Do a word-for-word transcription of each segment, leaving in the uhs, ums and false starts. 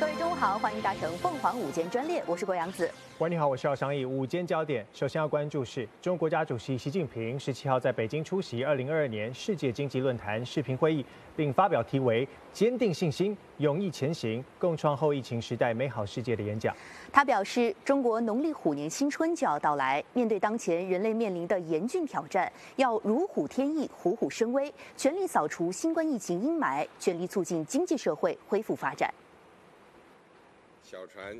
各位中午好，欢迎搭乘凤凰午间专列，我是郭阳子。喂，你好，我是姚尚义。午间焦点，首先要关注是中国国家主席习近平十七号在北京出席二零二二年世界经济论坛视频会议，并发表题为“坚定信心，勇毅前行，共创后疫情时代美好世界”的演讲。他表示，中国农历虎年新春就要到来，面对当前人类面临的严峻挑战，要如虎添翼，虎虎生威，全力扫除新冠疫情阴霾，全力促进经济社会恢复发展。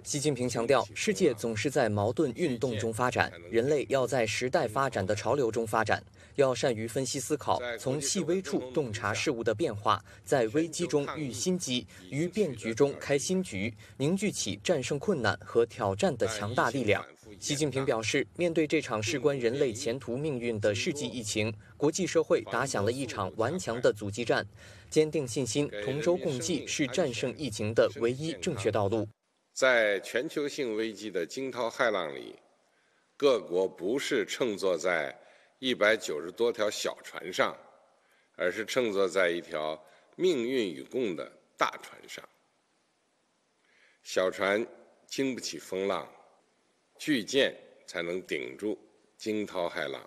习近平强调，世界总是在矛盾运动中发展，人类要在时代发展的潮流中发展，要善于分析思考，从细微处洞察事物的变化，在危机中遇新机，于变局中开新局，凝聚起战胜困难和挑战的强大力量。 习近平表示，面对这场事关人类前途命运的世纪疫情，国际社会打响了一场顽强的阻击战。坚定信心，同舟共济是战胜疫情的唯一正确道路。在全球性危机的惊涛骇浪里，各国不是乘坐在一百九十多条小船上，而是乘坐在一条命运与共的大船上。小船经不起风浪。 巨舰才能顶住惊涛骇浪。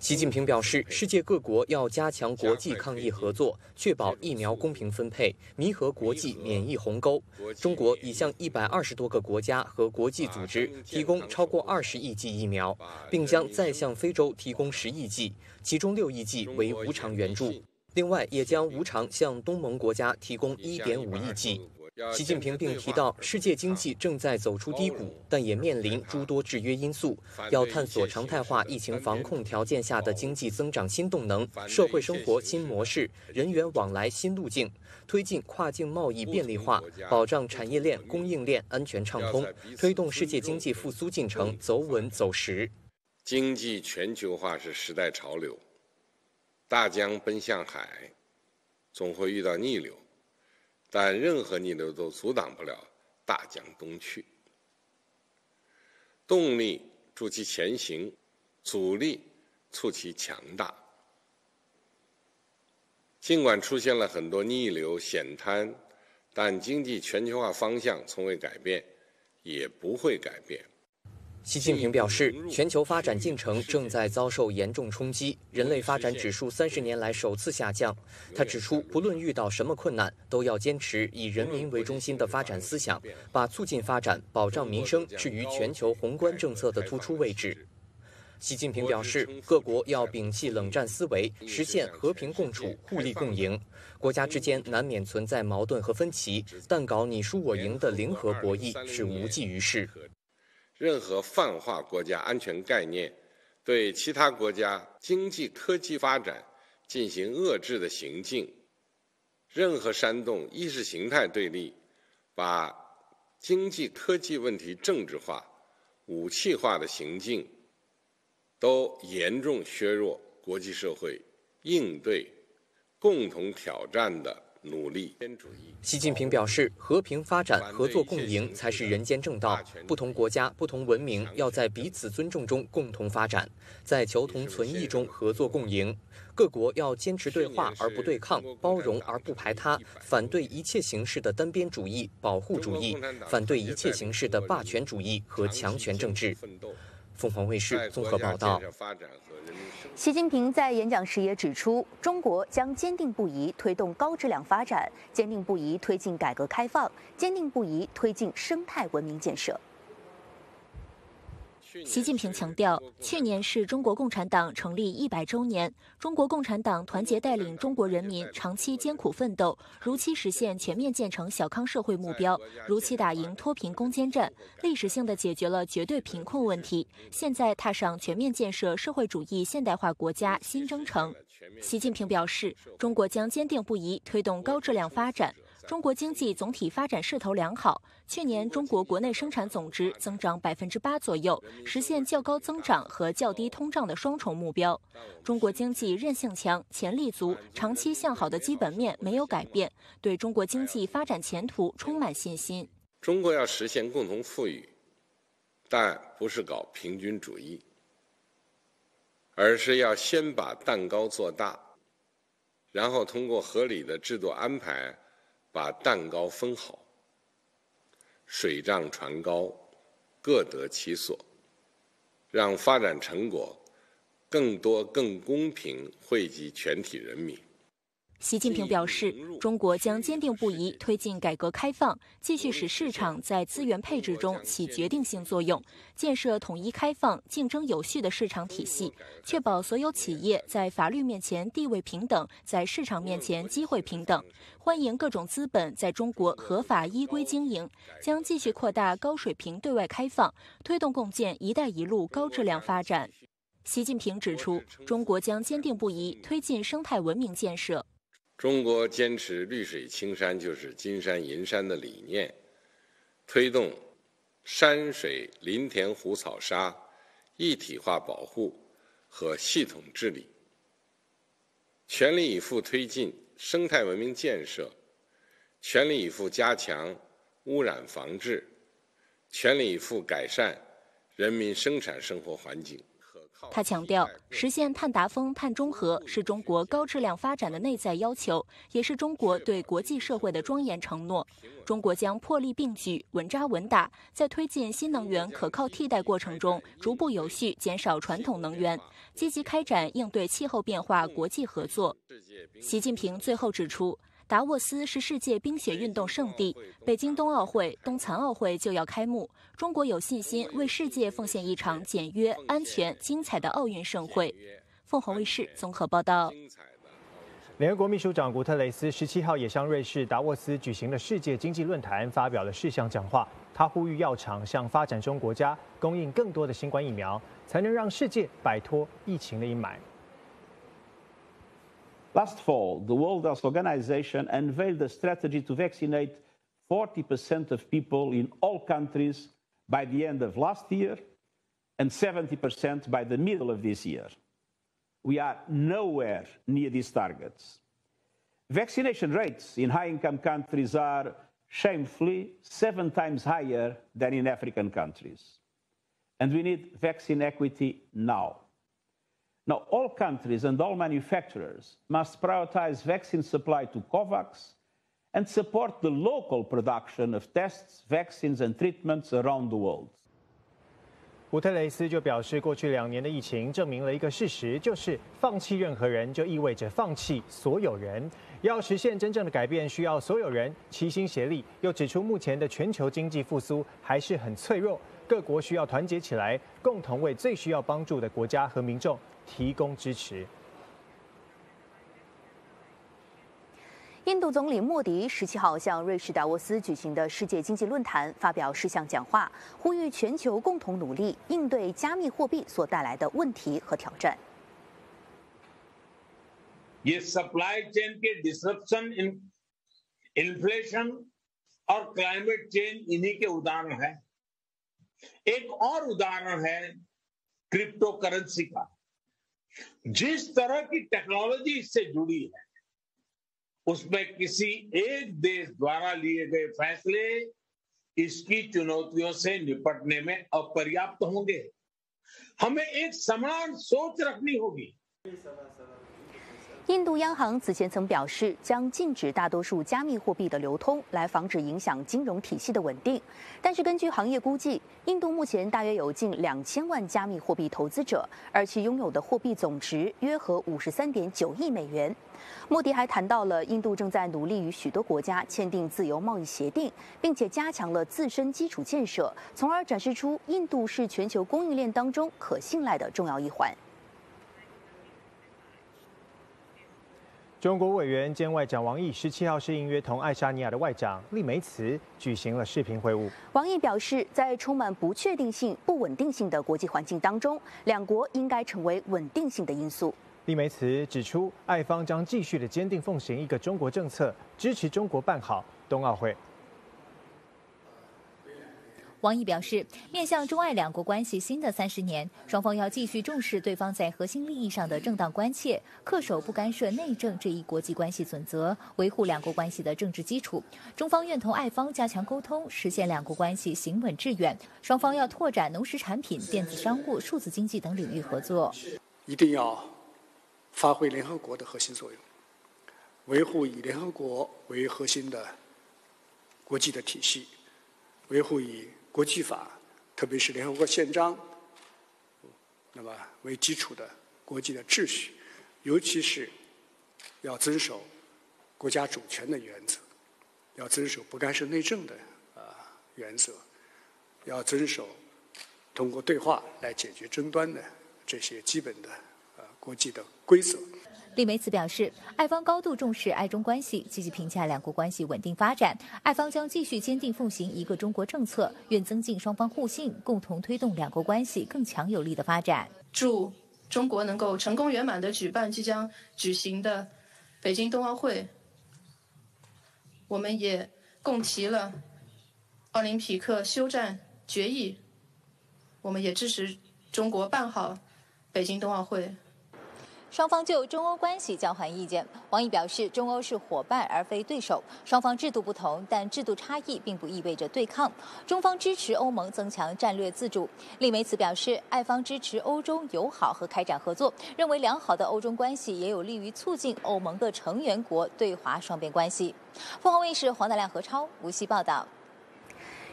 习近平表示，世界各国要加强国际抗疫合作，确保疫苗公平分配，弥合国际免疫鸿沟。中国已向一百二十多个国家和国际组织提供超过二十亿剂疫苗，并将再向非洲提供十亿剂，其中六亿剂为无偿援助。另外，也将无偿向东盟国家提供一点五亿剂。 习近平并提到，世界经济正在走出低谷，但也面临诸多制约因素。要探索常态化疫情防控条件下的经济增长新动能、社会生活新模式、人员往来新路径，推进跨境贸易便利化，保障产业链、供应链安全畅通，推动世界经济复苏进程走稳走实。经济全球化是时代潮流，大江奔向海，总会遇到逆流。 但任何逆流都阻挡不了大江东去。动力助其前行，阻力促其强大。尽管出现了很多逆流险滩，但经济全球化方向从未改变，也不会改变。 习近平表示，全球发展进程正在遭受严重冲击，人类发展指数三十年来首次下降。他指出，不论遇到什么困难，都要坚持以人民为中心的发展思想，把促进发展、保障民生置于全球宏观政策的突出位置。 习近平表示，各国要摒弃冷战思维，实现和平共处、互利共赢。国家之间难免存在矛盾和分歧，但搞你输我赢的零和博弈是无济于事。 任何泛化国家安全概念、对其他国家经济科技发展进行遏制的行径，任何煽动意识形态对立、把经济科技问题政治化、武器化的行径，都严重削弱国际社会应对共同挑战的 努力。习近平表示，和平发展、合作共赢才是人间正道。不同国家、不同文明要在彼此尊重中共同发展，在求同存异中合作共赢。各国要坚持对话而不对抗，包容而不排他，反对一切形式的单边主义、保护主义，反对一切形式的霸权主义和强权政治。 凤凰卫视综合报道。习近平在演讲时也指出，中国将坚定不移推动高质量发展，坚定不移推进改革开放，坚定不移推进生态文明建设。 习近平强调，去年是中国共产党成立一百周年，中国共产党团结带领中国人民长期艰苦奋斗，如期实现全面建成小康社会目标，如期打赢脱贫攻坚战，历史性的解决了绝对贫困问题。现在踏上全面建设社会主义现代化国家新征程。习近平表示，中国将坚定不移推动高质量发展。 中国经济总体发展势头良好，去年中国国内生产总值增长百分之八左右，实现较高增长和较低通胀的双重目标。中国经济韧性强、潜力足，长期向好的基本面没有改变，对中国经济发展前途充满信心。中国要实现共同富裕，但不是搞平均主义，而是要先把蛋糕做大，然后通过合理的制度安排， 把蛋糕分好，水涨船高，各得其所，让发展成果更多、更公平惠及全体人民。习近平表示，中国将坚定不移推进改革开放，继续使市场在资源配置中起决定性作用，建设统一、开放、竞争有序的市场体系，确保所有企业在法律面前地位平等，在市场面前机会平等。 欢迎各种资本在中国合法依规经营，将继续扩大高水平对外开放，推动共建“一带一路”高质量发展。习近平指出，中国将坚定不移推进生态文明建设。中国坚持“绿水青山就是金山银山”的理念，推动山水林田湖草沙一体化保护和系统治理，全力以赴推进 生态文明建设，全力以赴加强污染防治，全力以赴改善人民生产生活环境。他强调，实现碳达峰、碳中和是中国高质量发展的内在要求，也是中国对国际社会的庄严承诺。中国将破例并举、稳扎稳打，在推进新能源可靠替代过程中，逐步有序减少传统能源， 积极开展应对气候变化国际合作。习近平最后指出，达沃斯是世界冰雪运动圣地，北京冬奥会、冬残奥会就要开幕，中国有信心为世界奉献一场简约、安全、精彩的奥运盛会。凤凰卫视综合报道。 联合国秘书长古特雷斯十七号也向瑞士达沃斯举行的世界经济论坛发表了事项讲话。他呼吁药厂向发展中国家供应更多的新冠疫苗，才能让世界摆脱疫情的阴霾。Last fall, the World Health Organization unveiled a strategy to vaccinate forty percent of people in all countries by the end of last year, and seventy percent by the middle of this year. We are nowhere near these targets. Vaccination rates in high-income countries are shamefully seven times higher than in African countries. And we need vaccine equity now. Now, all countries and all manufacturers must prioritize vaccine supply to Covax and support the local production of tests, vaccines, and treatments around the world. 古特雷斯就表示，过去两年的疫情证明了一个事实，就是放弃任何人就意味着放弃所有人。要实现真正的改变，需要所有人齐心协力。又指出，目前的全球经济复苏还是很脆弱，各国需要团结起来，共同为最需要帮助的国家和民众提供支持。 印度总理莫迪十七号向瑞士达沃斯举行的世界经济论坛发表事项讲话，呼吁全球共同努力应对加密货币所带来的问题和挑战。ये supply chain के disruption, inflation और climate change इन्हीं के उदाहरण हैं। एक और उदाहरण है क्रिप्टो करेंसी का। जिस तरह की टेक्नोलॉजी इससे जुड़ी है, उसमें किसी एक देश द्वारा लिए गए फैसले इसकी चुनौतियों से निपटने में अपर्याप्त होंगे। हमें एक समान सोच रखनी होगी। 印度央行此前曾表示，将禁止大多数加密货币的流通，来防止影响金融体系的稳定。但是，根据行业估计，印度目前大约有近两千万加密货币投资者，而其拥有的货币总值约合五十三点九亿美元。莫迪还谈到了印度正在努力与许多国家签订自由贸易协定，并且加强了自身基础建设，从而展示出印度是全球供应链当中可信赖的重要一环。 中国委员兼外长王毅十七号是应约同爱沙尼亚的外长利梅茨举行了视频会晤。王毅表示，在充满不确定性、不稳定性的国际环境当中，两国应该成为稳定性的因素。利梅茨指出，爱方将继续的坚定奉行一个中国政策，支持中国办好冬奥会。 王毅表示，面向中爱两国关系新的三十年，双方要继续重视对方在核心利益上的正当关切，恪守不干涉内政这一国际关系准则，维护两国关系的政治基础。中方愿同爱方加强沟通，实现两国关系行稳致远。双方要拓展农食产品、电子商务、数字经济等领域合作。一定要发挥联合国的核心作用，维护以联合国为核心的国际的体系。维护以国际法，特别是联合国宪章，那么为基础的国际的秩序，尤其是要遵守国家主权的原则，要遵守不干涉内政的啊原则，要遵守通过对话来解决争端的这些基本的呃国际的规则。 李梅茨表示，爱方高度重视爱中关系，积极评价两国关系稳定发展。爱方将继续坚定奉行一个中国政策，愿增进双方互信，共同推动两国关系更强有力的发展。祝中国能够成功圆满地举办即将举行的北京冬奥会。我们也共提了奥林匹克休战决议，我们也支持中国办好北京冬奥会。 双方就中欧关系交换意见。王毅表示，中欧是伙伴而非对手，双方制度不同，但制度差异并不意味着对抗。中方支持欧盟增强战略自主。李梅茨表示，爱方支持欧中友好和开展合作，认为良好的欧中关系也有利于促进欧盟各成员国对华双边关系。凤凰卫视黄大亮、何超无锡报道。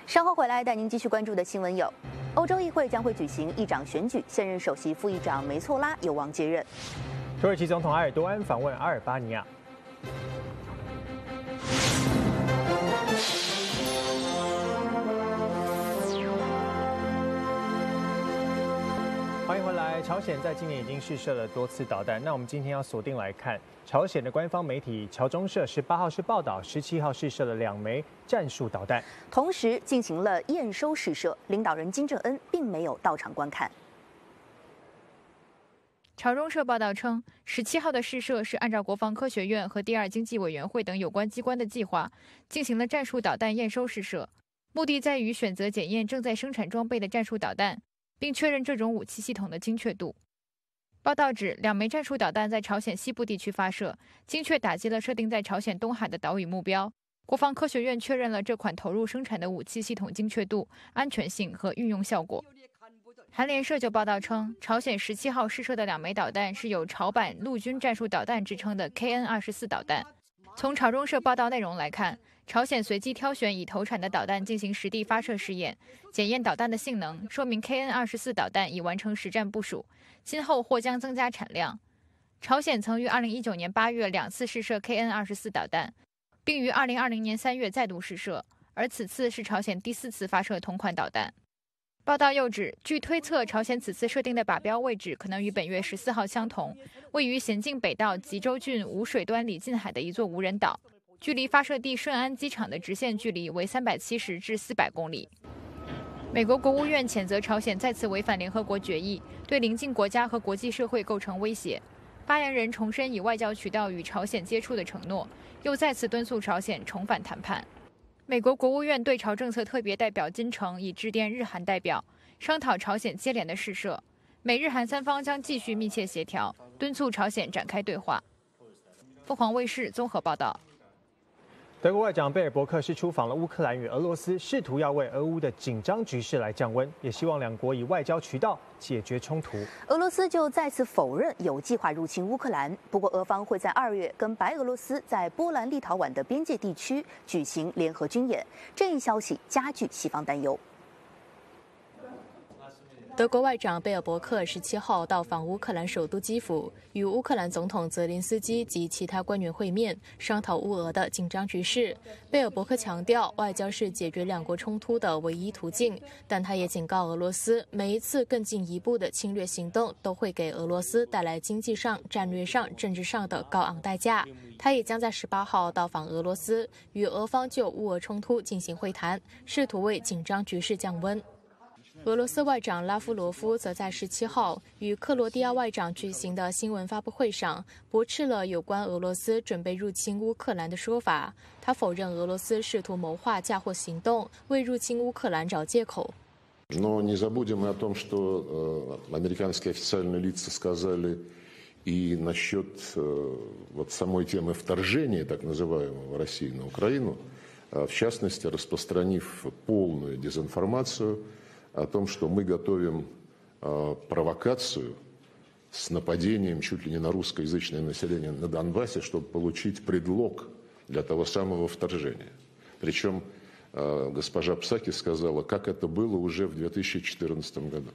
稍后回来带您继续关注的新闻有。 欧洲议会将会举行议长选举，现任首席副议长梅措拉有望接任。土耳其总统埃尔多安访问阿尔巴尼亚。欢迎回来。朝鲜在今年已经试射了多次导弹，那我们今天要锁定来看，朝鲜的官方媒体朝中社十八号是报道，十七号试射了两枚。 战术导弹，同时进行了验收试射。领导人金正恩并没有到场观看。朝中社报道称，十七号的试射是按照国防科学院和第二经济委员会等有关机关的计划，进行了战术导弹验收试射，目的在于选择检验正在生产装备的战术导弹，并确认这种武器系统的精确度。报道指，两枚战术导弹在朝鲜西部地区发射，精确打击了设定在朝鲜东海的岛屿目标。 国防科学院确认了这款投入生产的武器系统精确度、安全性和运用效果。韩联社就报道称，朝鲜十七号试射的两枚导弹是有“朝版陆军战术导弹”之称的 K N 二十四导弹。从朝中社报道内容来看，朝鲜随机挑选已投产的导弹进行实地发射试验，检验导弹的性能，说明 K N 二十四导弹已完成实战部署，今后或将增加产量。朝鲜曾于二零一九年八月两次试射 K N 二十四导弹。 并于二零二零年三月再度试射，而此次是朝鲜第四次发射同款导弹。报道又指，据推测，朝鲜此次设定的靶标位置可能与本月十四号相同，位于咸镜北道吉州郡无水端里近海的一座无人岛，距离发射地顺安机场的直线距离为三百七十至四百公里。美国国务院谴责朝鲜再次违反联合国决议，对邻近国家和国际社会构成威胁。 发言人重申以外交渠道与朝鲜接触的承诺，又再次敦促朝鲜重返谈判。美国国务院对朝政策特别代表金城已致电日韩代表，商讨朝鲜接连的试射。美日韩三方将继续密切协调，敦促朝鲜展开对话。凤凰卫视综合报道。德国外长贝尔伯克是出访了乌克兰与俄罗斯，试图要为俄乌的紧张局势来降温，也希望两国以外交渠道解决冲突。俄罗斯就再次否认有计划入侵乌克兰，不过俄方会在二月跟白俄罗斯在波兰立陶宛的边界地区举行联合军演，这一消息加剧西方担忧。 德国外长贝尔伯克十七号到访乌克兰首都基辅，与乌克兰总统泽连斯基及其他官员会面，商讨乌俄的紧张局势。贝尔伯克强调，外交是解决两国冲突的唯一途径，但他也警告俄罗斯，每一次更进一步的侵略行动都会给俄罗斯带来经济上、战略上、政治上的高昂代价。他也将在十八号到访俄罗斯，与俄方就乌俄冲突进行会谈，试图为紧张局势降温。 俄罗斯外长拉夫罗夫则在十七号与克罗地亚外长举行的新闻发布会上驳斥了有关俄罗斯准备入侵乌克兰的说法。他否认俄罗斯试图谋划嫁祸行动，为入侵乌克兰找借口。 В частности, распространив полную дезинформацию о том, что мы готовим провокацию с нападением чуть ли не на русскоязычное население на Донбассе, чтобы получить предлог для того самого вторжения. Причем госпожа Псаки сказала, как это было уже в две тысячи четырнадцатом году.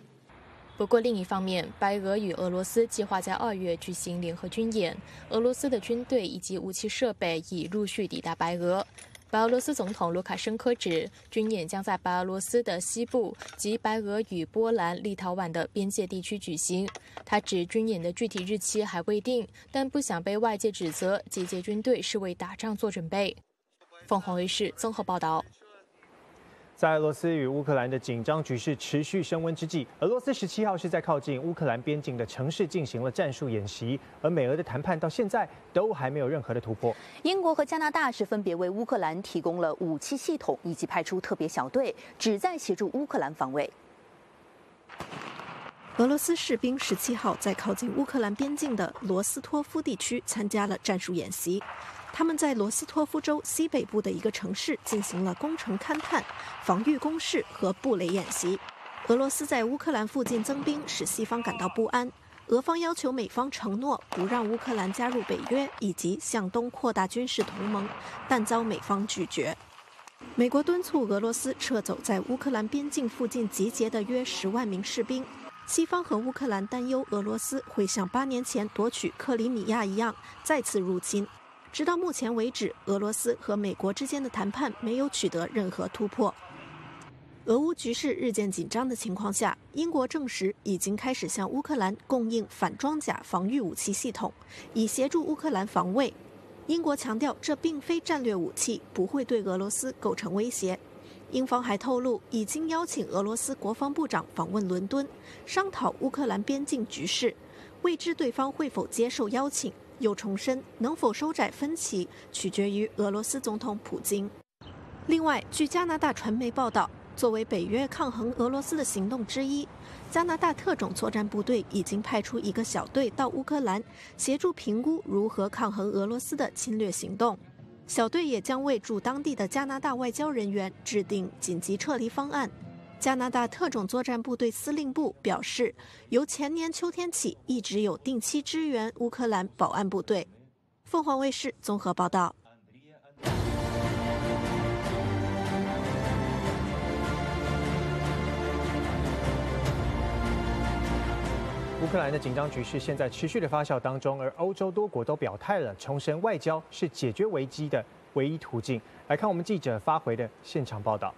不过，另一方面，白俄与俄罗斯计划在二月举行联合军演。俄罗斯的军队以及武器设备已陆续抵达白俄。白俄罗斯总统卢卡申科指，军演将在白俄罗斯的西部及白俄与波兰、立陶宛的边界地区举行。他指，军演的具体日期还未定，但不想被外界指责集结军队是为打仗做准备。凤凰卫视综合报道。 在俄罗斯与乌克兰的紧张局势持续升温之际，俄罗斯十七号是在靠近乌克兰边境的城市进行了战术演习，而美俄的谈判到现在都还没有任何的突破。英国和加拿大是分别为乌克兰提供了武器系统以及派出特别小队，旨在协助乌克兰防卫。俄罗斯士兵十七号在靠近乌克兰边境的罗斯托夫地区参加了战术演习。 他们在罗斯托夫州西北部的一个城市进行了工程勘探、防御工事和布雷演习。俄罗斯在乌克兰附近增兵，使西方感到不安。俄方要求美方承诺不让乌克兰加入北约以及向东扩大军事同盟，但遭美方拒绝。美国敦促俄罗斯撤走在乌克兰边境附近集结的约十万名士兵。 西方和乌克兰担忧俄罗斯会像八年前夺取克里米亚一样再次入侵。 直到目前为止，俄罗斯和美国之间的谈判没有取得任何突破。俄乌局势日渐紧张的情况下，英国证实已经开始向乌克兰供应反装甲防御武器系统，以协助乌克兰防卫。英国强调这并非战略武器，不会对俄罗斯构成威胁。英方还透露，已经邀请俄罗斯国防部长访问伦敦，商讨乌克兰边境局势，未知对方会否接受邀请。 又重申，能否收窄分歧取决于俄罗斯总统普京。另外，据加拿大传媒报道，作为北约抗衡俄罗斯的行动之一，加拿大特种作战部队已经派出一个小队到乌克兰，协助评估如何抗衡俄罗斯的侵略行动。小队也将为驻当地的加拿大外交人员制定紧急撤离方案。 加拿大特种作战部队司令部表示，由前年秋天起，一直有定期支援乌克兰保安部队。凤凰卫视综合报道。乌克兰的紧张局势现在持续的发酵当中，而欧洲多国都表态了，重申外交是解决危机的唯一途径。来看我们记者发回的现场报道。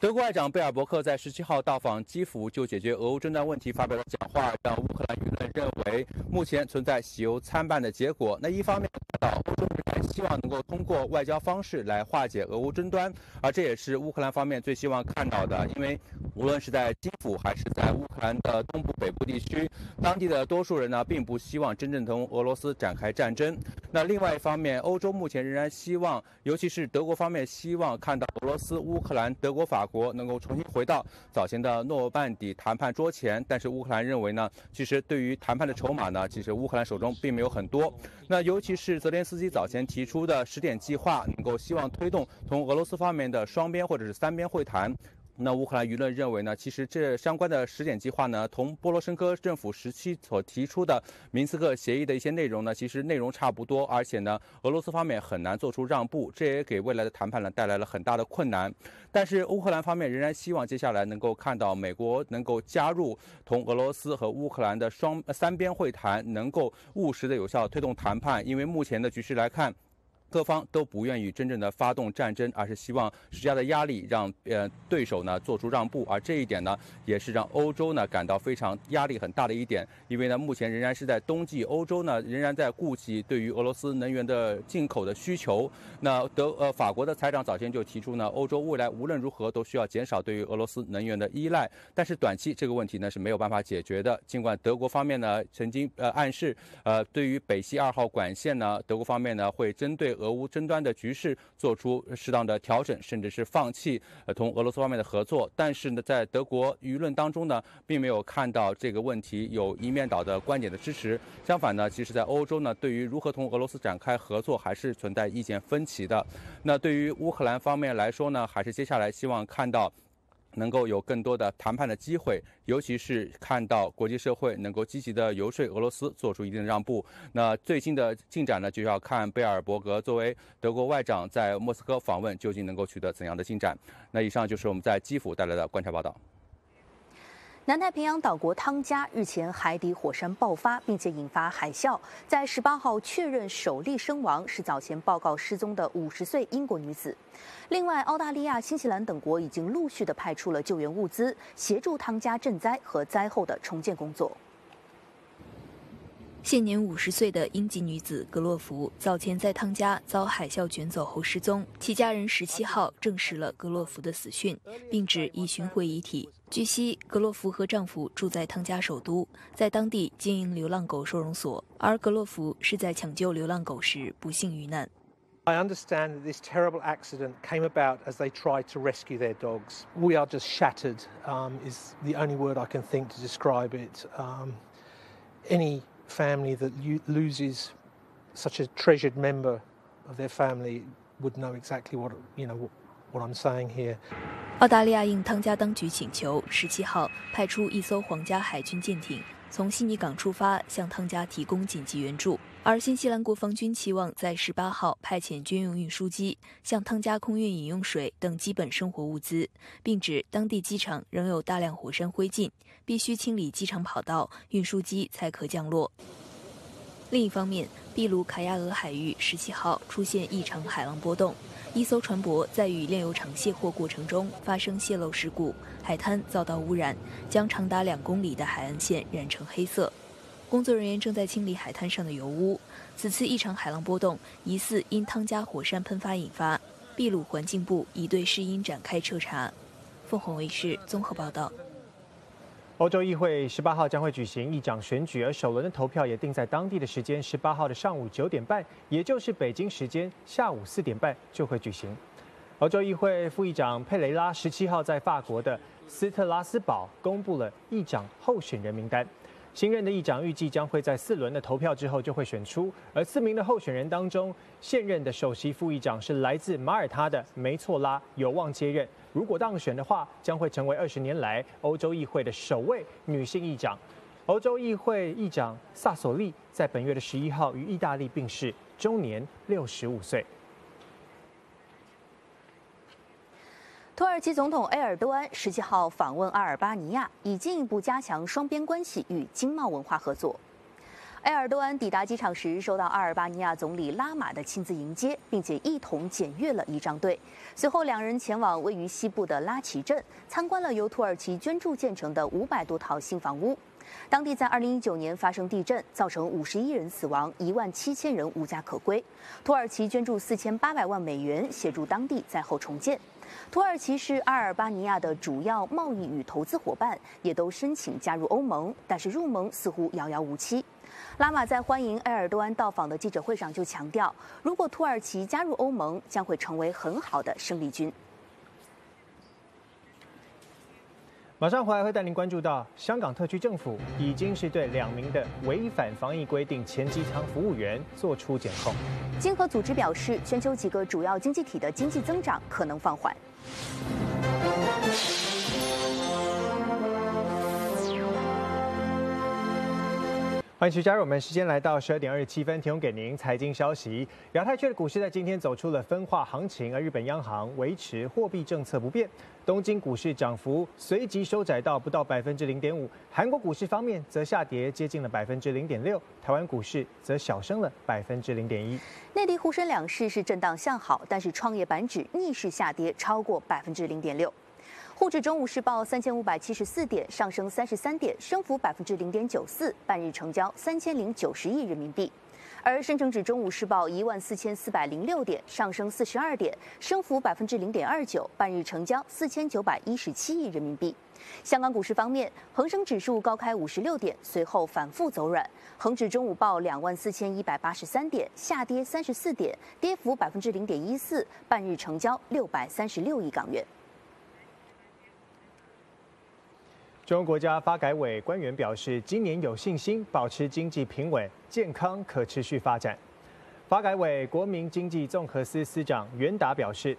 德国外长贝尔伯克在十七号到访基辅，就解决俄乌争端问题发表了讲话，让乌克兰舆论认为目前存在喜忧参半的结果。那一方面看到欧洲仍然希望能够通过外交方式来化解俄乌争端，而这也是乌克兰方面最希望看到的，因为无论是在基辅还是在乌克兰的东部、北部地区，当地的多数人呢并不希望真正同俄罗斯展开战争。那另外一方面，欧洲目前仍然希望，尤其是德国方面希望看到俄罗斯、乌克兰、德国、法国。 国能够重新回到早前的诺曼底谈判桌前，但是乌克兰认为呢，其实对于谈判的筹码呢，其实乌克兰手中并没有很多。那尤其是泽连斯基早前提出的十点计划，能够希望推动同俄罗斯方面的双边或者是三边会谈。 那乌克兰舆论认为呢，其实这相关的十点计划呢，同波罗申科政府时期所提出的明斯克协议的一些内容呢，其实内容差不多，而且呢，俄罗斯方面很难做出让步，这也给未来的谈判呢带来了很大的困难。但是乌克兰方面仍然希望接下来能够看到美国能够加入同俄罗斯和乌克兰的双三边会谈，能够务实的有效推动谈判，因为目前的局势来看。 各方都不愿意真正的发动战争，而是希望施加的压力让呃对手呢做出让步，而这一点呢也是让欧洲呢感到非常压力很大的一点，因为呢目前仍然是在冬季，欧洲呢仍然在顾及对于俄罗斯能源的进口的需求。那德呃法国的财长早前就提出呢，欧洲未来无论如何都需要减少对于俄罗斯能源的依赖，但是短期这个问题呢是没有办法解决的。尽管德国方面呢曾经呃暗示呃对于北溪二号管线呢，德国方面呢会针对。 俄乌争端的局势做出适当的调整，甚至是放弃呃同俄罗斯方面的合作。但是呢，在德国舆论当中呢，并没有看到这个问题有一面倒的观点的支持。相反呢，其实在欧洲呢，对于如何同俄罗斯展开合作还是存在意见分歧的。那对于乌克兰方面来说呢，还是接下来希望看到。能够有更多的谈判的机会，尤其是看到国际社会能够积极的游说俄罗斯做出一定的让步。那最近的进展呢，就要看贝尔伯格作为德国外长在莫斯科访问究竟能够取得怎样的进展。那以上就是我们在基辅带来的观察报道。 南太平洋岛国汤加日前海底火山爆发，并且引发海啸，在十八号确认首例身亡是早前报告失踪的五十岁英国女子。另外，澳大利亚、新西兰等国已经陆续地派出了救援物资，协助汤加赈灾和灾后的重建工作。 现年五十岁的英籍女子格洛芙早前在汤加遭海啸卷走后失踪，其家人十七号证实了格洛芙的死讯，并指已寻回遗体。据悉，格洛芙和丈夫住在汤加首都，在当地经营流浪狗收容所，而格洛芙是在抢救流浪狗时不幸遇难。 I understand that this terrible accident came about as they tried to rescue their dogs. We are just shattered. Um, is the only word I can think to describe it. Um, any family that loses such a treasured member of their family would know exactly what you know what I'm saying here. 澳大利亚应汤加当局请求，十七号派出一艘皇家海军舰艇从悉尼港出发，向汤加提供紧急援助。而新西兰国防军期望在十八号派遣军用运输机向汤加空运饮用水等基本生活物资，并指当地机场仍有大量火山灰烬，必须清理机场跑道，运输机才可降落。另一方面，秘鲁卡亚俄海域十七号出现异常海浪波动。 一艘船舶在与炼油厂卸货过程中发生泄漏事故，海滩遭到污染，将长达两公里的海岸线染成黑色。工作人员正在清理海滩上的油污。此次异常海浪波动疑似因汤加火山喷发引发，秘鲁环境部已对事因展开彻查。凤凰卫视综合报道。 欧洲议会十八号将会举行议长选举，而首轮的投票也定在当地的时间十八号的上午九点半，也就是北京时间下午四点半就会举行。欧洲议会副议长佩雷拉十七号在法国的斯特拉斯堡公布了议长候选人名单，新任的议长预计将会在四轮的投票之后就会选出，而四名的候选人当中，现任的首席副议长是来自马耳他的梅错拉有望接任。 如果当选的话，将会成为二十年来欧洲议会的首位女性议长。欧洲议会议长萨索利在本月的十一号于意大利病逝，终年六十五岁。 土耳其总统埃尔多安十七号访问阿尔巴尼亚，以进一步加强双边关系与经贸文化合作。 埃尔多安抵达机场时，受到阿尔巴尼亚总理拉马的亲自迎接，并且一同检阅了仪仗队。随后，两人前往位于西部的拉齐镇，参观了由土耳其捐助建成的五百多套新房屋。当地在二零一九年发生地震，造成五十一人死亡，一万七千人无家可归。土耳其捐助四千八百万美元协助当地灾后重建。土耳其是阿尔巴尼亚的主要贸易与投资伙伴，也都申请加入欧盟，但是入盟似乎遥遥无期。 拉马在欢迎埃尔多安到访的记者会上就强调，如果土耳其加入欧盟，将会成为很好的生力军。马上回来会带您关注到，香港特区政府已经是对两名的违反防疫规定前机舱服务员作出检控。经合组织表示，全球几个主要经济体的经济增长可能放缓。 欢迎徐家人，我们时间来到十二点二十七分，提供给您财经消息。亚太区的股市在今天走出了分化行情，而日本央行维持货币政策不变。东京股市涨幅随即收窄到不到百分之零点五，韩国股市方面则下跌接近了百分之零点六，台湾股市则小升了百分之零点一。内地沪深两市是震荡向好，但是创业板指逆势下跌超过百分之零点六。 沪指中午是报三千五百七十四点，上升三十三点，升幅百分之零点九四，半日成交三千零九十亿人民币。而深成指中午是报一万四千四百零六点，上升四十二点，升幅百分之零点二九，半日成交四千九百一十七亿人民币。香港股市方面，恒生指数高开五十六点，随后反复走软，恒指中午报两万四千一百八十三点，下跌三十四点，跌幅百分之零点一四，半日成交六百三十六亿港元。 中国国家发改委官员表示，今年有信心保持经济平稳、健康、可持续发展。发改委国民经济综合司司长袁达表示，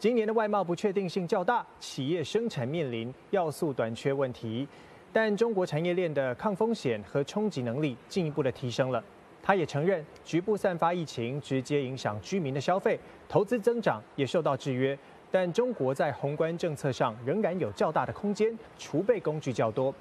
今年的外贸不确定性较大，企业生产面临要素短缺问题，但中国产业链的抗风险和冲击能力进一步的提升了。他也承认，局部散发疫情直接影响居民的消费，投资增长也受到制约。但中国在宏观政策上仍然有较大的空间，储备工具较多。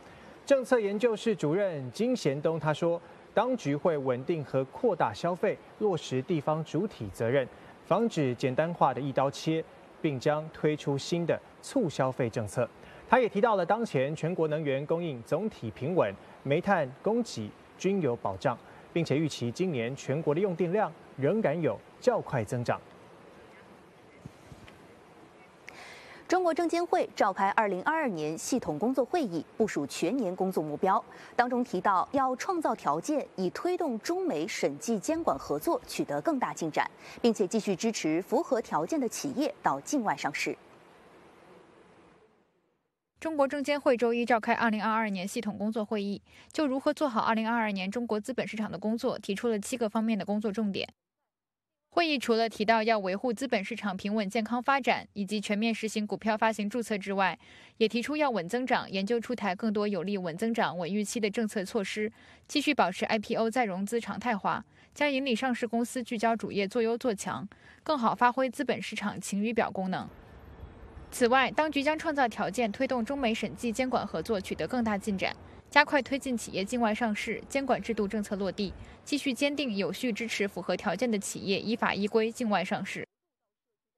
政策研究室主任金贤东他说，当局会稳定和扩大消费，落实地方主体责任，防止简单化的一刀切。 并将推出新的促消费政策。他也提到了当前全国能源供应总体平稳，煤炭供给均有保障，并且预期今年全国的用电量仍然有较快增长。中国证监会召开二零二二年系统工作会议，部署全年工作目标，当中提到要创造条件，以推动中美审计监管合作取得更大进展，并且继续支持符合条件的企业到境外上市。 中国证监会周一召开二零二二年系统工作会议，就如何做好二零二二年中国资本市场的工作，提出了七个方面的工作重点。 会议除了提到要维护资本市场平稳健康发展，以及全面实行股票发行注册之外，也提出要稳增长，研究出台更多有利稳增长、稳预期的政策措施，继续保持 I P O 再融资常态化，将引领上市公司聚焦主业做优做强，更好发挥资本市场晴雨表功能。此外，当局将创造条件推动中美审计监管合作取得更大进展。 加快推进企业境外上市，监管制度政策落地，继续坚定有序支持符合条件的企业依法依规境外上市。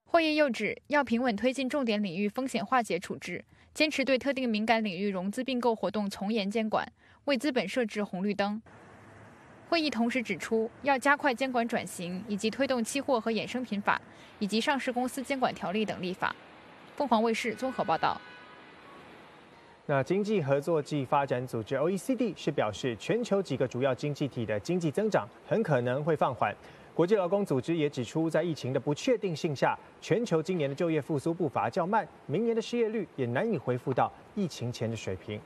会议又指，要平稳推进重点领域风险化解处置，坚持对特定敏感领域融资并购活动从严监管，为资本设置红绿灯。会议同时指出，要加快监管转型，以及推动期货和衍生品法以及上市公司监管条例等立法。凤凰卫视综合报道。 那经济合作暨发展组织 O E C D 是表示，全球几个主要经济体的经济增长很可能会放缓。国际劳工组织也指出，在疫情的不确定性下，全球今年的就业复苏步伐较慢，明年的失业率也难以恢复到疫情前的水平。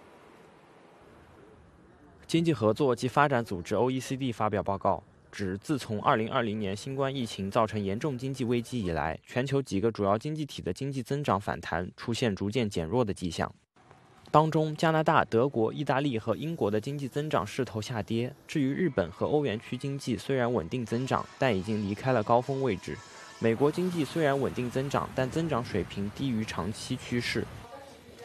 经济合作暨发展组织 O E C D 发表报告。 指自从二零二零年新冠疫情造成严重经济危机以来，全球几个主要经济体的经济增长反弹出现逐渐减弱的迹象。 当中，加拿大、德国、意大利和英国的经济增长势头下跌。至于日本和欧元区经济，虽然稳定增长，但已经离开了高峰位置。美国经济虽然稳定增长，但增长水平低于长期趋势。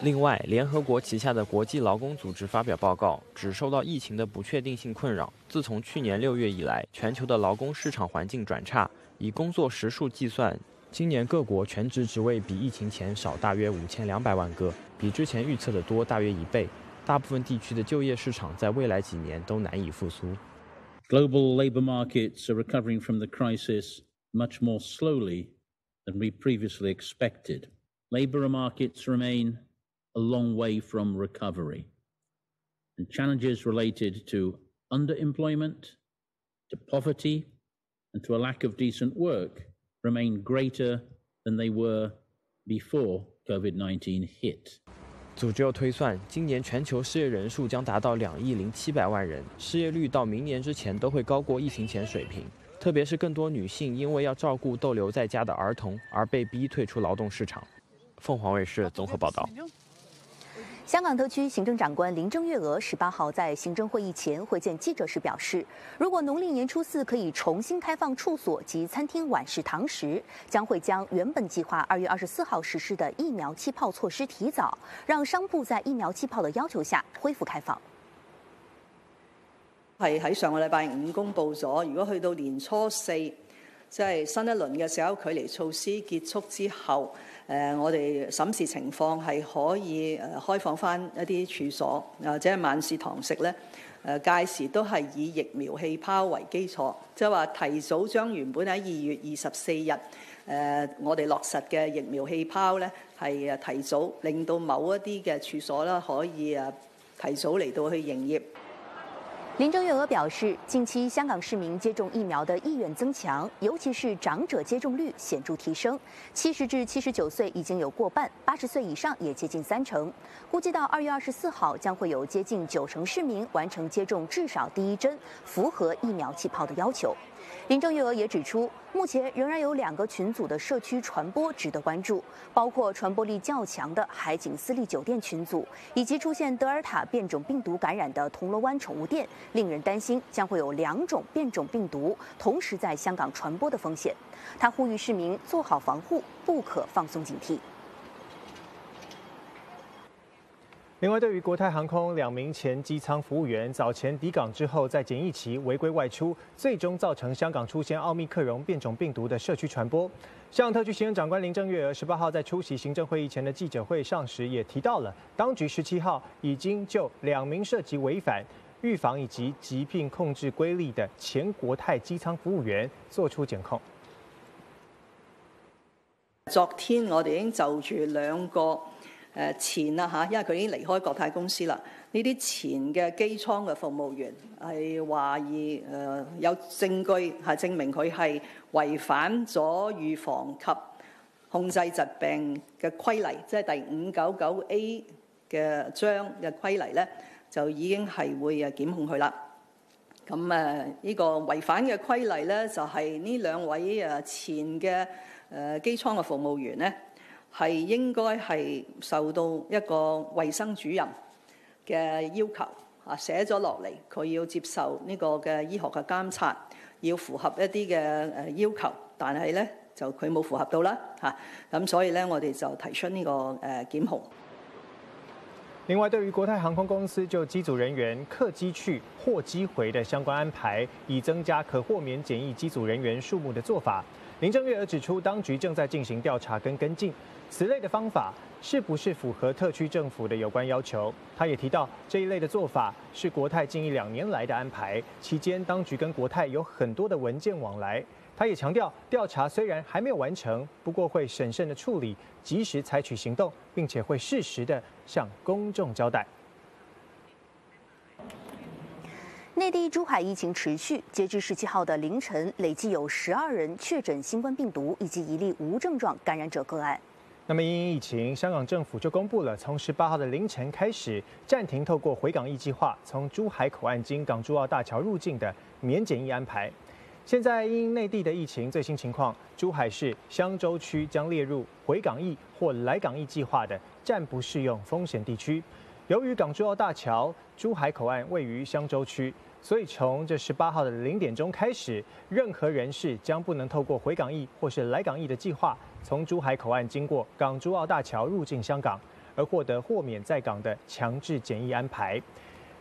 另外，联合国旗下的国际劳工组织发表报告，指受到疫情的不确定性困扰，自从去年六月以来，全球的劳工市场环境转差。以工作时数计算。 今年各国全职职位比疫情前少大约五千两百万个，比之前预测的多大约一倍。大部分地区的就业市场在未来几年都难以复苏。Global labor markets are recovering from the crisis much more slowly than we previously expected. Labor markets remain a long way from recovery, and challenges related to underemployment, to poverty, and to a lack of decent work. remain greater than they were before COVID nineteen hit。组织又推算，今年全球失业人数将达到两亿零七百万人，失业率到明年之前都会高过疫情前水平。特别是更多女性因为要照顾逗留在家的儿童而被逼退出劳动市场。凤凰卫视综合报道。 香港特区行政长官林郑月娥十八号在行政会议前会见记者时表示，如果农历年初四可以重新开放处所及餐厅晚市堂食，将会将原本计划二月二十四号实施的疫苗气泡措施提早，让商铺在疫苗气泡的要求下恢复开放。係喺上個禮拜五公布咗，如果去到年初四，即係新一輪嘅社交距離措施結束之後。 誒，我哋審視情況係可以誒開放翻一啲處所，或者係晚市堂食咧。誒，屆時都係以疫苗氣泡為基礎，即係話提早將原本喺二月二十四日誒我哋落實嘅疫苗氣泡咧，係誒提早令到某一啲嘅處所啦，可以誒提早嚟到去營業。 林郑月娥表示，近期香港市民接种疫苗的意愿增强，尤其是长者接种率显著提升，七十至七十九岁已经有过半，八十岁以上也接近三成。估计到二月二十四号，将会有接近九成市民完成接种至少第一针，符合疫苗气泡的要求。林郑月娥也指出，目前仍然有两个群组的社区传播值得关注，包括传播力较强的海景私立酒店群组，以及出现德尔塔变种病毒感染的铜锣湾宠物店，令人担心将会有两种变种病毒同时在香港传播的风险。他呼吁市民做好防护，不可放松警惕。 另外，对于国泰航空两名前机舱服务员早前抵港之后，在检疫期违规外出，最终造成香港出现奥密克戎变种病毒的社区传播。香港特区行政长官林郑月娥十八号在出席行政会议前的记者会上时也提到了，当局十七号已经就两名涉及违反预防以及疾病控制规例的前国泰机舱服务员作出检控。昨天我哋已經就住兩個。 誒前啦嚇，因為佢已經離開國泰公司啦。呢啲前嘅機艙嘅服務員係懷疑誒有證據係證明佢係違反咗預防及控制疾病嘅規例，即係第五九九 A 嘅章嘅規例咧，就已經係會誒檢控佢啦。咁誒呢個違反嘅規例咧，就係呢兩位誒前嘅誒機艙嘅服務員咧。 係應該係受到一個衞生主任嘅要求啊，寫咗落嚟，佢要接受呢個嘅醫學嘅監察，要符合一啲嘅要求，但係咧就佢冇符合到啦嚇，咁所以咧我哋就提出呢個誒檢控。另外，對於國泰航空公司就機組人員客機去、貨機回的相關安排，以增加可豁免檢疫機組人員數目的做法。 林郑月娥指出，当局正在进行调查跟跟进，此类的方法是不是符合特区政府的有关要求？她也提到，这一类的做法是国泰近一两年来的安排，期间当局跟国泰有很多的文件往来。她也强调，调查虽然还没有完成，不过会审慎的处理，及时采取行动，并且会适时的向公众交代。 内地珠海疫情持续，截至十七号的凌晨，累计有十二人确诊新冠病毒以及一例无症状感染者个案。那么，因应疫情，香港政府就公布了，从十八号的凌晨开始，暂停透过回港易计划从珠海口岸经港珠澳大桥入境的免检疫安排。现在因内地的疫情最新情况，珠海市香洲区将列入回港易或来港易计划的暂不适用风险地区。由于港珠澳大桥珠海口岸位于香洲区。 所以从这十八号的零点钟开始，任何人士将不能透过回港易或是来港易的计划，从珠海口岸经过港珠澳大桥入境香港，而获得豁免在港的强制检疫安排。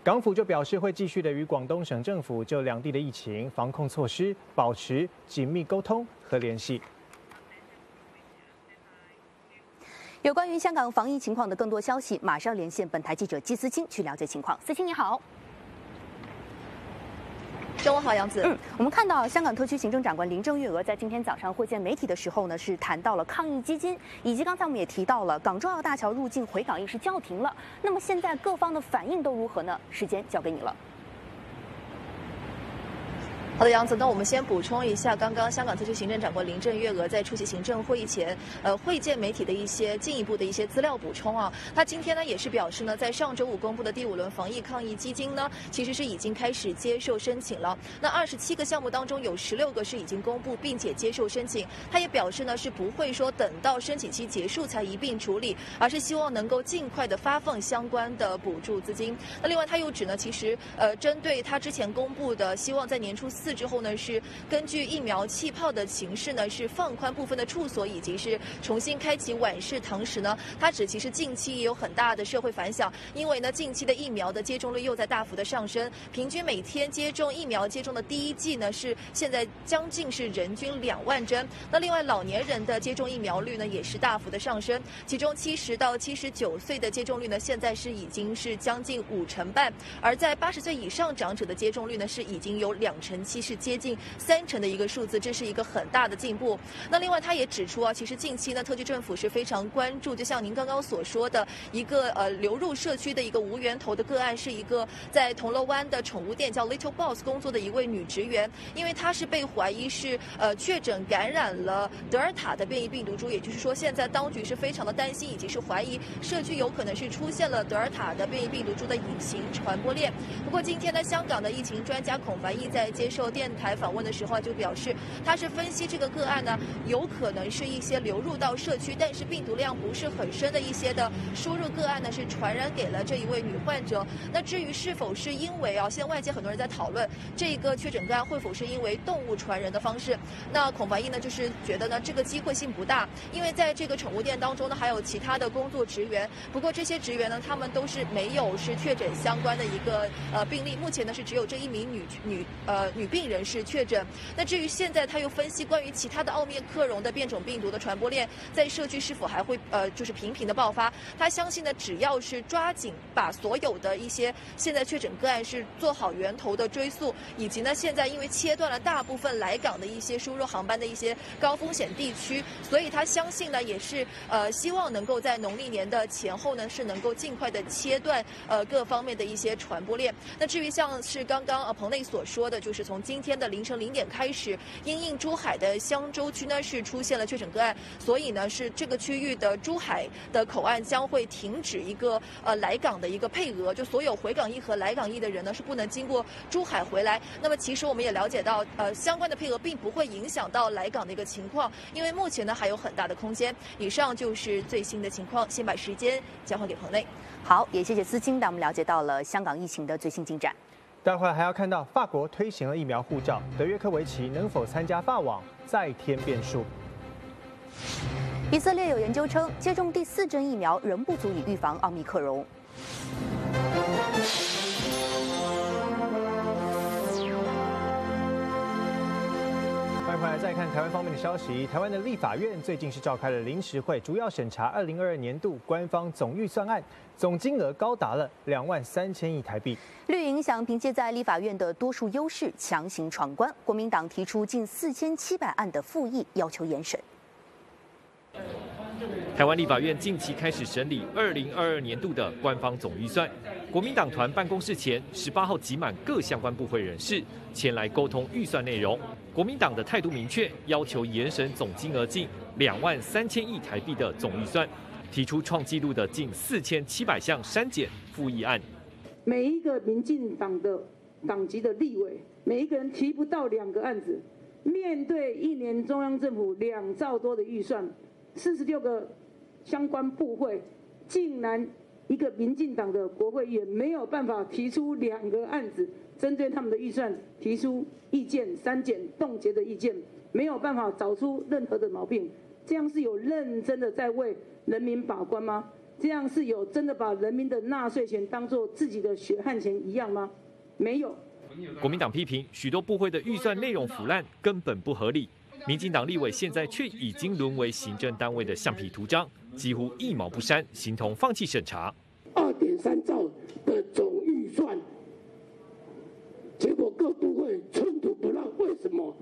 港府就表示会继续的与广东省政府就两地的疫情防控措施保持紧密沟通和联系。 有关于香港防疫情况的更多消息，马上连线本台记者季思清去了解情况。思清你好。 中午好，杨子。嗯，我们看到香港特区行政长官林郑月娥在今天早上会见媒体的时候呢，是谈到了抗疫基金，以及刚才我们也提到了港珠澳大桥入境回港亦是叫停了。那么现在各方的反应都如何呢？时间交给你了。 好的，杨子，那我们先补充一下，刚刚香港特区行政长官林郑月娥在出席行政会议前，呃，会见媒体的一些进一步的一些资料补充啊。她今天呢也是表示呢，在上周五公布的第五轮防疫抗疫基金呢，其实是已经开始接受申请了。那二十七个项目当中，有十六个是已经公布并且接受申请。她也表示呢，是不会说等到申请期结束才一并处理，而是希望能够尽快的发放相关的补助资金。那另外，她又指呢，其实呃，针对她之前公布的，希望在年初四。 之后呢，是根据疫苗气泡的形式呢，是放宽部分的处所，以及是重新开启晚市堂食呢。他指其实近期也有很大的社会反响，因为呢近期的疫苗的接种率又在大幅的上升，平均每天接种疫苗接种的第一剂呢是现在将近是人均两万针。那另外老年人的接种疫苗率呢也是大幅的上升，其中七十到七十九岁的接种率呢现在是已经是将近五成半，而在八十岁以上长者的接种率呢是已经有两成七。 是接近三成的一个数字，这是一个很大的进步。那另外，他也指出啊，其实近期呢，特区政府是非常关注，就像您刚刚所说的一个呃流入社区的一个无源头的个案，是一个在铜锣湾的宠物店叫 Little Boss 工作的一位女职员，因为她是被怀疑是呃确诊感染了德尔塔的变异病毒株，也就是说，现在当局是非常的担心，以及是怀疑社区有可能是出现了德尔塔的变异病毒株的隐形传播链。不过今天呢，香港的疫情专家孔繁毅在接受受电台访问的时候啊，就表示他是分析这个个案呢，有可能是一些流入到社区，但是病毒量不是很深的一些的输入个案呢，是传染给了这一位女患者。那至于是否是因为啊，现在外界很多人在讨论这个确诊个案会否是因为动物传人的方式，那孔繁毅呢就是觉得呢这个机会性不大，因为在这个宠物店当中呢还有其他的工作职员，不过这些职员呢他们都是没有是确诊相关的一个呃病例，目前呢是只有这一名女女呃女病人是确诊。那至于现在他又分析关于其他的奥密克戎的变种病毒的传播链在社区是否还会呃就是频频的爆发，他相信呢只要是抓紧把所有的一些现在确诊个案是做好源头的追溯，以及呢现在因为切断了大部分来港的一些输入航班的一些高风险地区，所以他相信呢也是呃希望能够在农历年的前后呢是能够尽快的切断呃各方面的一些传播链。那至于像是刚刚呃彭内所说的，就是从今天的凌晨零点开始，因应珠海的香洲区呢是出现了确诊个案，所以呢是这个区域的珠海的口岸将会停止一个呃来港的一个配额，就所有回港易和来港易的人呢是不能经过珠海回来。那么其实我们也了解到，呃，相关的配额并不会影响到来港的一个情况，因为目前呢还有很大的空间。以上就是最新的情况，先把时间交还给彭内。好，也谢谢思清，带我们了解到了香港疫情的最新进展。待会儿还要看到法国推行了疫苗护照，德约科维奇能否参加法网再添变数。以色列有研究称，接种第四针疫苗仍不足以预防奥密克戎。快来再看台湾方面的消息。台湾的立法院最近是召开了临时会，主要审查二零二二年度官方总预算案，总金额高达了两万三千亿台币。绿营想凭借在立法院的多数优势强行闯关，国民党提出近四千七百案的复议，要求严审。台湾立法院近期开始审理二零二二年度的官方总预算。国民党团办公室前十八号集满各相关部会人士前来沟通预算内容。国民党的态度明确，要求严审总金额近两万三千亿台币的总预算，提出创纪录的近四千七百项删减复议案。每一个民进党的党籍的立委，每一个人提不到两个案子，面对一年中央政府两兆多的预算，四十六个相关部会，竟然一个民进党的国会议员没有办法提出两个案子，针对他们的预算提出意见、删减、冻结的意见，没有办法找出任何的毛病，这样是有认真的在为人民把关吗？这样是有真的把人民的纳税钱当作自己的血汗钱一样吗？没有。国民党批评许多部会的预算内容腐烂，根本不合理。民进党立委现在却已经沦为行政单位的橡皮图章，几乎一毛不删，形同放弃审查。二点三兆的总预算，结果各部会寸土不让，为什么？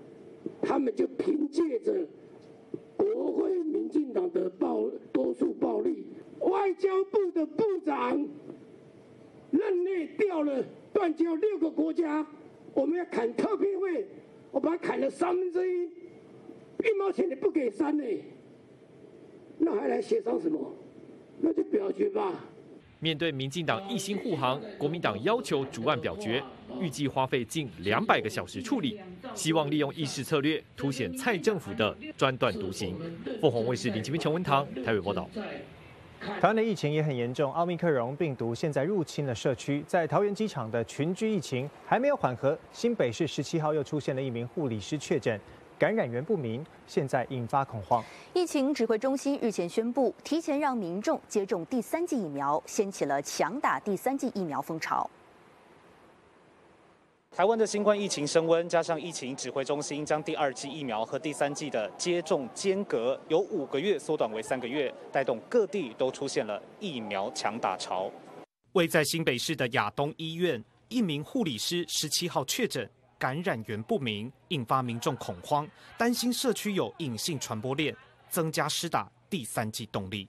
他们就凭借着国会民进党的暴多数暴力，外交部的部长任内掉了断交六个国家，我们要砍特别会，我把它砍了三分之一。一毛钱你不给删呢，那还来协商什么？那就表决吧。面对民进党一心护航，国民党要求逐案表决，预计花费近两百个小时处理，希望利用议事策略凸显蔡政府的专断独行。凤凰卫视林奇斌、陈文堂台北报道。台湾的疫情也很严重，奥密克戎病毒现在入侵了社区。在桃园机场的群聚疫情还没有缓和，新北市十七号又出现了一名护理师确诊。感染源不明，现在引发恐慌。疫情指挥中心日前宣布，提前让民众接种第三剂疫苗，掀起了强打第三剂疫苗风潮。台湾的新冠疫情升温，加上疫情指挥中心将第二剂疫苗和第三剂的接种间隔由五个月缩短为三个月，带动各地都出现了疫苗强打潮。位在新北市的亚东医院，一名护理师十七号确诊。感染源不明，引发民众恐慌，担心社区有隐性传播链，增加施打第三剂动力。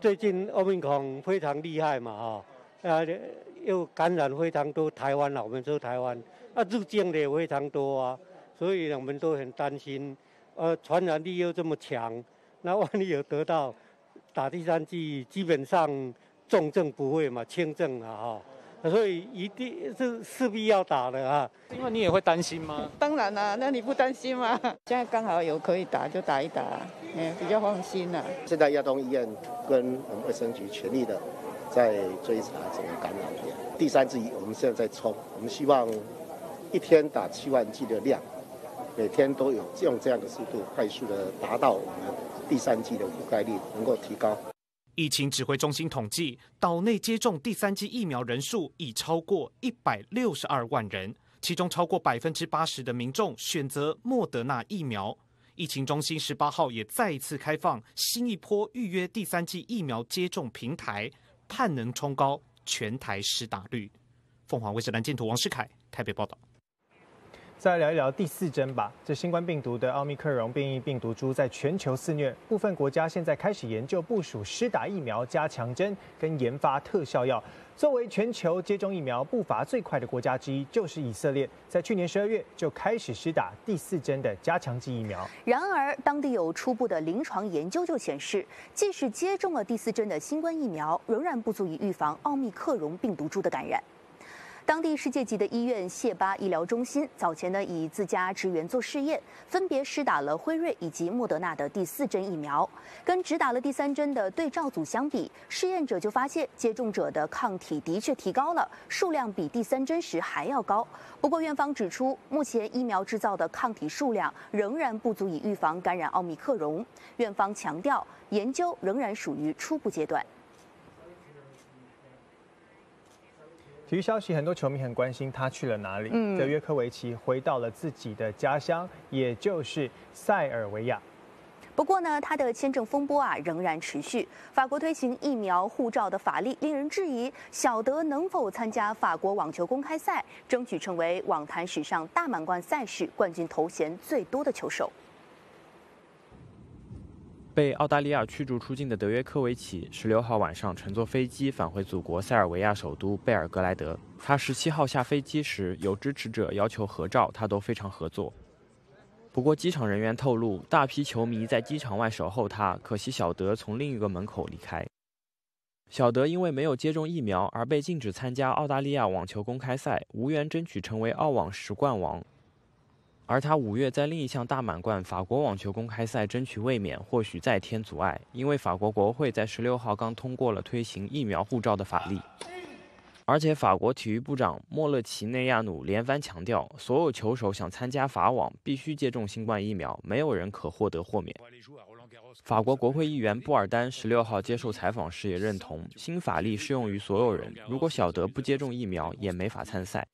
最近奥密克戎非常厉害嘛，哈，呃，又感染非常多台湾了，我们说台湾，啊，入境的也非常多啊，所以我们都很担心，呃，传染力又这么强，那万一有得到打第三剂，基本上重症不会嘛，轻症啊，哈，所以一定是势必要打的啊。因为你也会担心吗？当然啦、啊，那你不担心吗？现在刚好有可以打就打一打，嗯，比较放心了、啊。现在亚东医院跟我们卫生局全力的在追查整个感染源。第三剂我们现在在冲，我们希望一天打七万剂的量。 每天都有用这样的速度，快速的达到我们第三剂的覆盖率，能够提高。疫情指挥中心统计，岛内接种第三剂疫苗人数已超过一百六十二万人，其中超过百分之八十的民众选择莫德纳疫苗。疫情中心十八号也再次开放新一波预约第三剂疫苗接种平台，盼能冲高全台施打率。凤凰卫视蓝建图王世凯台北报道。 再来聊一聊第四针吧。这新冠病毒的奥密克戎变异病毒株在全球肆虐，部分国家现在开始研究部署施打疫苗加强针，跟研发特效药。作为全球接种疫苗步伐最快的国家之一，就是以色列，在去年十二月就开始施打第四针的加强剂疫苗。然而，当地有初步的临床研究就显示，即使接种了第四针的新冠疫苗，仍然不足以预防奥密克戎病毒株的感染。 当地世界级的医院谢巴医疗中心早前呢，以自家职员做试验，分别施打了辉瑞以及莫德纳的第四针疫苗。跟只打了第三针的对照组相比，试验者就发现接种者的抗体的确提高了，数量比第三针时还要高。不过，院方指出，目前疫苗制造的抗体数量仍然不足以预防感染奥密克戎。院方强调，研究仍然属于初步阶段。 体育消息，很多球迷很关心他去了哪里。嗯，这约科维奇回到了自己的家乡，也就是塞尔维亚。不过呢，他的签证风波啊仍然持续。法国推行疫苗护照的法律令人质疑，小德能否参加法国网球公开赛，争取成为网坛史上大满贯赛事冠军头衔最多的球手。 被澳大利亚驱逐出境的德约科维奇，十六号晚上乘坐飞机返回祖国塞尔维亚首都贝尔格莱德。他十七号下飞机时，有支持者要求合照，他都非常合作。不过，机场人员透露，大批球迷在机场外守候他，可惜小德从另一个门口离开。小德因为没有接种疫苗而被禁止参加澳大利亚网球公开赛，无缘争取成为澳网十冠王。 而他五月在另一项大满贯法国网球公开赛争取卫冕，或许再添阻碍，因为法国国会在十六号刚通过了推行疫苗护照的法律。而且，法国体育部长莫勒齐内亚努连番强调，所有球手想参加法网必须接种新冠疫苗，没有人可获得豁免。法国国会议员布尔丹十六号接受采访时也认同，新法律适用于所有人，如果小德不接种疫苗，也没法参赛。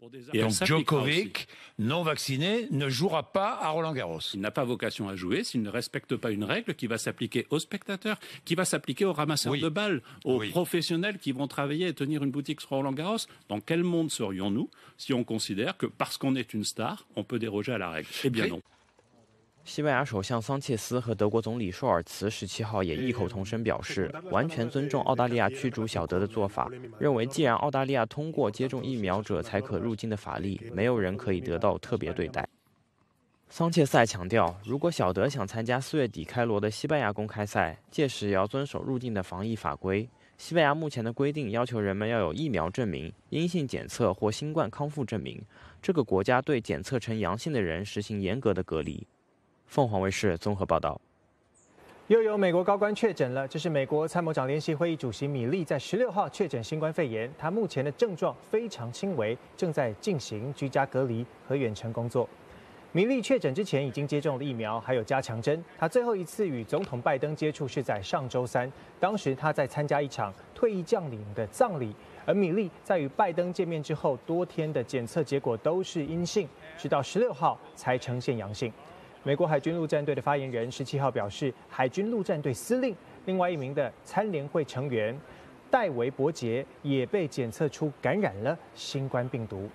Dans quel monde serions-nous si on considère que parce qu'on est une star, on peut déroger à la règle? Eh bien non. 西班牙首相桑切斯和德国总理舒尔茨十七号也异口同声表示，完全尊重澳大利亚驱逐小德的做法，认为既然澳大利亚通过接种疫苗者才可入境的法律，没有人可以得到特别对待。 桑切斯强调，如果小德想参加四月底开罗的西班牙公开赛，届时也要遵守入境的防疫法规。西班牙目前的规定要求人们要有疫苗证明、阴性检测或新冠康复证明。这个国家对检测呈阳性的人实行严格的隔离。凤凰卫视综合报道。 又有美国高官确诊了，这是美国参谋长联席会议主席米利在十六号确诊新冠肺炎，他目前的症状非常轻微，正在进行居家隔离和远程工作。 米利确诊之前已经接种了疫苗，还有加强针。他最后一次与总统拜登接触是在上周三，当时他在参加一场退役将领的葬礼。而米利在与拜登见面之后，多天的检测结果都是阴性，直到十六号才呈现阳性。美国海军陆战队的发言人十七号表示，海军陆战队司令另外一名的参联会成员戴维伯杰也被检测出感染了新冠病毒。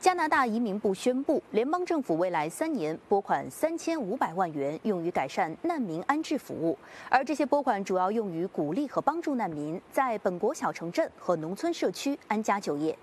加拿大移民部宣布，联邦政府未来三年拨款三千五百万元，用于改善难民安置服务。而这些拨款主要用于鼓励和帮助难民在本国小城镇和农村社区安家就业。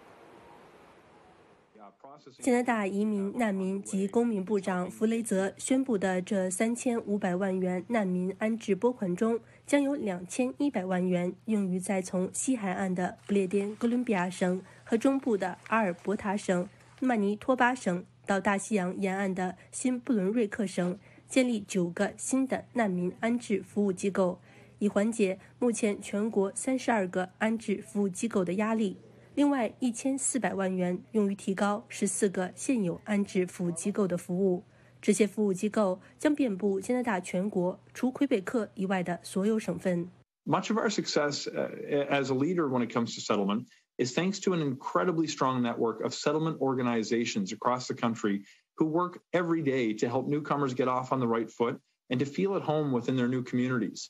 加拿大移民、难民及公民部长弗雷泽宣布的这三千五百万元难民安置拨款中，将有两千一百万元用于在从西海岸的不列颠哥伦比亚省和中部的阿尔伯塔省、曼尼托巴省到大西洋沿岸的新布伦瑞克省建立九个新的难民安置服务机构，以缓解目前全国三十二个安置服务机构的压力。另外，一千四百万元用于提高十四个现有安置服务机构的服务。这些服务机构将遍布加拿大全国，除魁北克以外的所有省份。Much of our success as a leader when it comes to settlement is thanks to an incredibly strong network of settlement organizations across the country who work every day to help newcomers get off on the right foot and to feel at home within their new communities.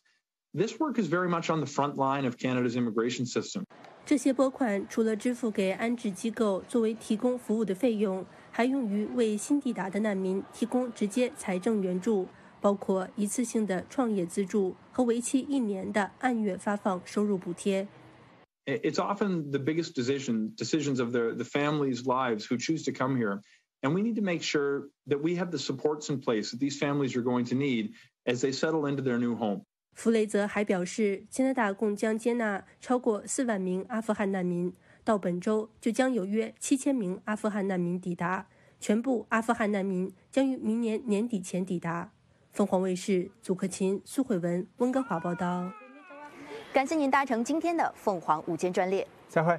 This work is very much on the front line of Canada's immigration system. 这些拨款除了支付给安置机构作为提供服务的费用，还用于为新抵达的难民提供直接财政援助，包括一次性的创业资助和为期一年的按月发放收入补贴。It's often the biggest decision decisions of the the families' lives who choose to come here, and we need to make sure that we have the supports in place that these families are going to need as they settle into their new home. 弗雷泽还表示，加拿大共将接纳超过四万名阿富汗难民，到本周就将有约七千名阿富汗难民抵达，全部阿富汗难民将于明年年底前抵达。凤凰卫视祖克勤、苏慧文，温哥华报道。感谢您搭乘今天的凤凰午间专列，再会。